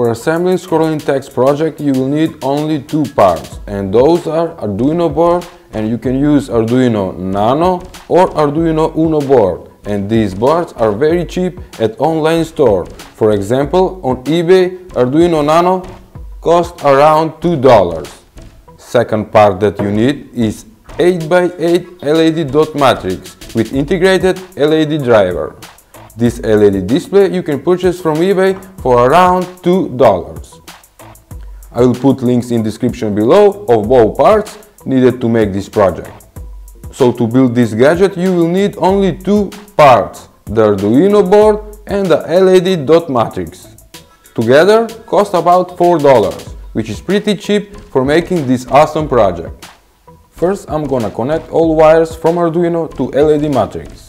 For assembling scrolling text project you will need only two parts, and those are Arduino board, and you can use Arduino Nano or Arduino Uno board, and these boards are very cheap at online store. For example, on eBay Arduino Nano costs around $2. Second part that you need is 8x8 LED dot matrix with integrated LED driver. This LED display you can purchase from eBay for around $2. I will put links in description below of both parts needed to make this project. So to build this gadget you will need only two parts, the Arduino board and the LED dot matrix. Together cost about $4, which is pretty cheap for making this awesome project. First I'm gonna connect all wires from Arduino to LED matrix.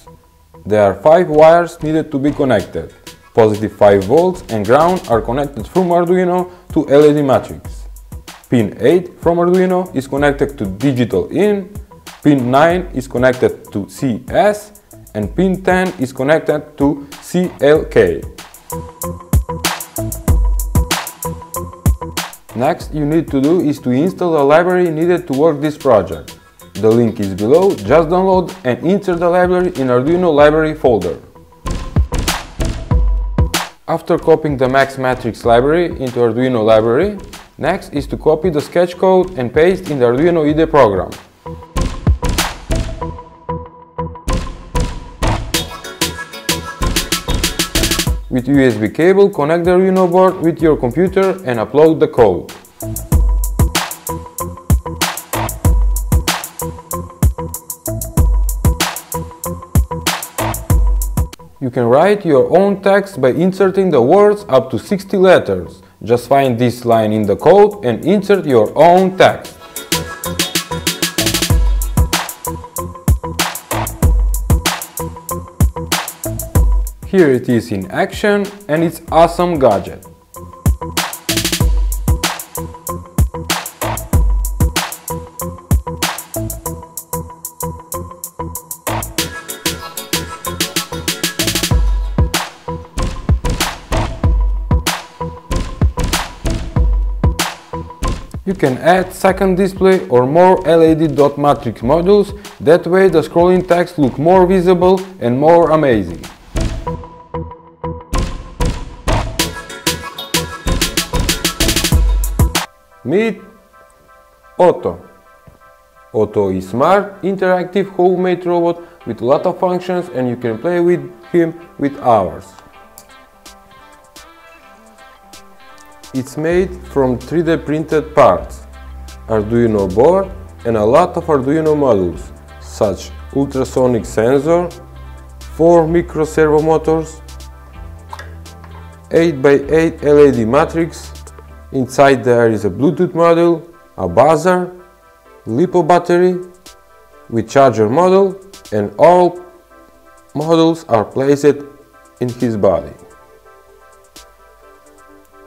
There are 5 wires needed to be connected. Positive 5 volts and ground are connected from Arduino to LED matrix. Pin 8 from Arduino is connected to digital in, pin 9 is connected to CS, and pin 10 is connected to CLK. Next you need to do is to install the library needed to work this project. The link is below, just download and insert the library in Arduino library folder. After copying the MaxMatrix library into Arduino library, next is to copy the sketch code and paste in the Arduino IDE program. With USB cable connect the Arduino board with your computer and upload the code. You can write your own text by inserting the words up to 60 letters. Just find this line in the code and insert your own text. Here it is in action, and it's awesome gadget. You can add second display or more LED dot matrix modules, that way the scrolling text looks more visible and more amazing. Meet Otto. Otto is smart, interactive homemade robot with a lot of functions, and you can play with him with hours. It's made from 3D printed parts, Arduino board and a lot of Arduino modules such ultrasonic sensor, 4 micro servo motors, 8x8 LED matrix, inside there is a Bluetooth module, a buzzer, LiPo battery with charger module, and all modules are placed in his body.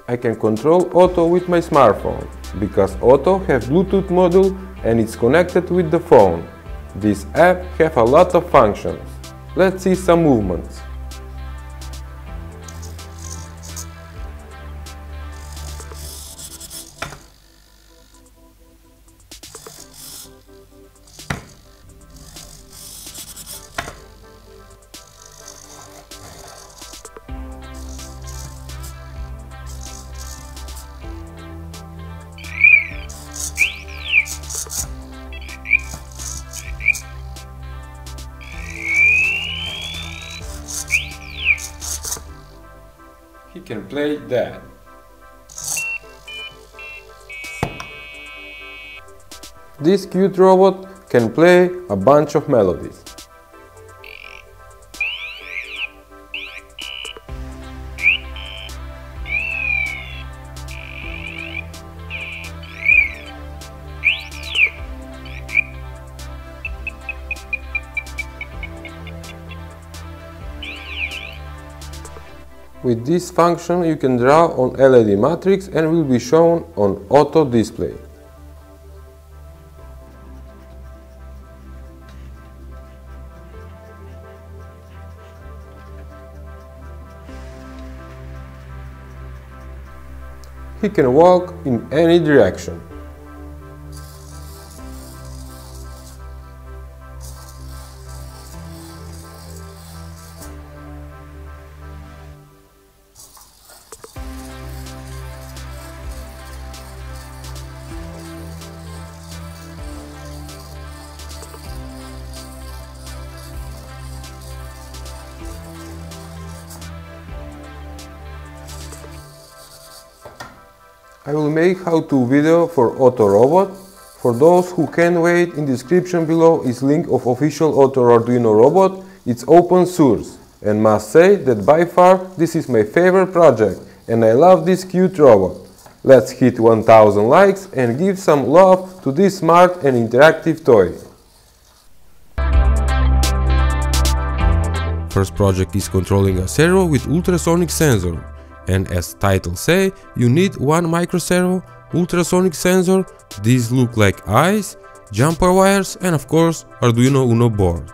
I can control Otto with my smartphone, because Otto has Bluetooth module and it's connected with the phone. This app has a lot of functions. Let's see some movements. He can play that. This cute robot can play a bunch of melodies. With this function you can draw on LED matrix and will be shown on Otto display. he can walk in any direction. I will make how-to video for Otto robot. For those who can wait, in description below is link of official Otto Arduino robot. It's open source, and must say that by far this is my favorite project and I love this cute robot. Let's hit 1000 likes and give some love to this smart and interactive toy. First project is controlling a servo with ultrasonic sensor. And as title say, you need one microservo, ultrasonic sensor, these look like eyes, jumper wires and of course Arduino Uno board.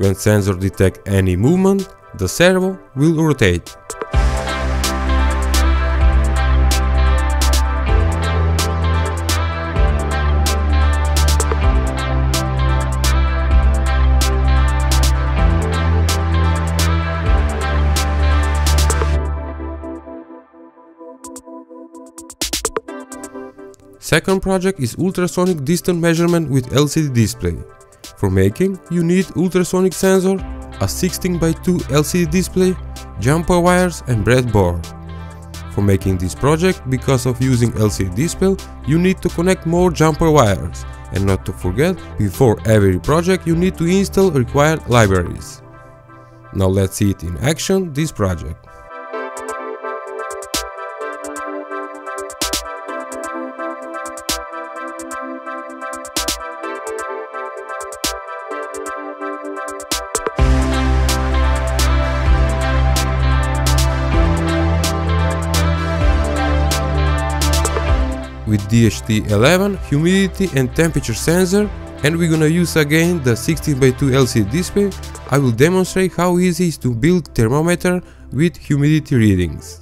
When sensor detect any movement, the servo will rotate. Second project is ultrasonic distance measurement with LCD display. For making, you need ultrasonic sensor, a 16x2 LCD display, jumper wires and breadboard. For making this project, because of using LCD display, you need to connect more jumper wires. And not to forget, before every project you need to install required libraries. Now let's see it in action, this project. With DHT11 humidity and temperature sensor, and we're gonna use again the 16x2 LCD display. I will demonstrate how easy it is to build thermometer with humidity readings.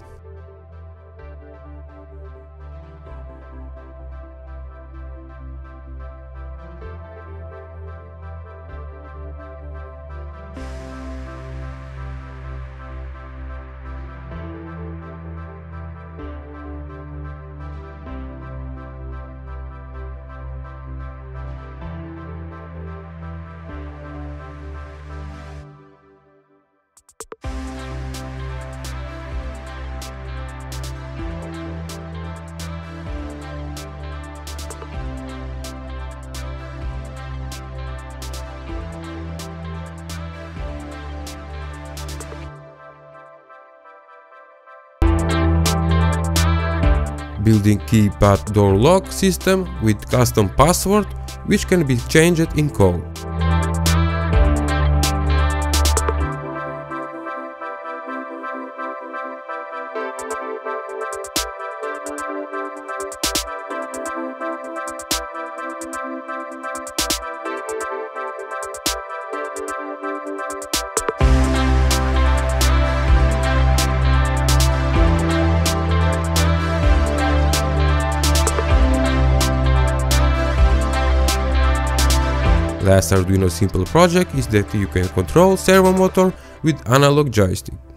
Building keypad door lock system with custom password, which can be changed in code. Last Arduino simple project is that you can control servo motor with analog joystick.